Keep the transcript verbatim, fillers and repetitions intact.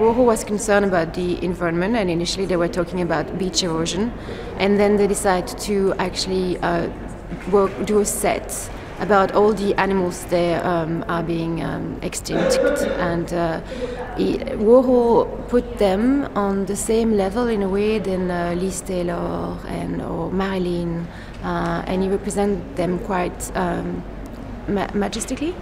Warhol was concerned about the environment, and initially they were talking about beach erosion, and then they decided to actually uh, work, do a set about all the animals that um, are being um, extinct. And uh, he, Warhol put them on the same level in a way than uh, Liz Taylor and or Marilyn, uh, and he represented them quite um, ma majestically.